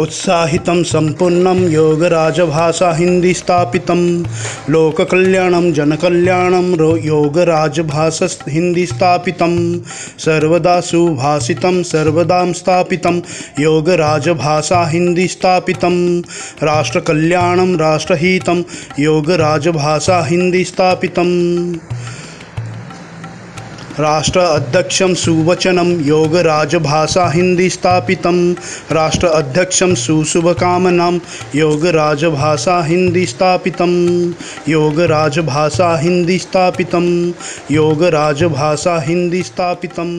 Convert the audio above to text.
उत्साहितं संपूर्णं योगराजभाषा हिंदी स्थापितं लोककल्याणं जनकल्याणं योगराजभाषा हिंदी स्थापितं सर्वदा सुभाषितं सर्वदा स्थापितं योगराजभाषा हिंदी स्थापितं राष्ट्रकल्याणं राष्ट्रहितं योगराजभाषा हिंदी स्थापितं राष्ट्र अध्यक्षं सुवचनं योगराजभाषा हिंदी स्थापितं राष्ट्र अध्यक्षं सुशुभकामनां योगराजभाषा हिंदी स्थापितं योगराजभाषा हिंदी स्थापितं योगराजभाषा हिंदी स्थापितं।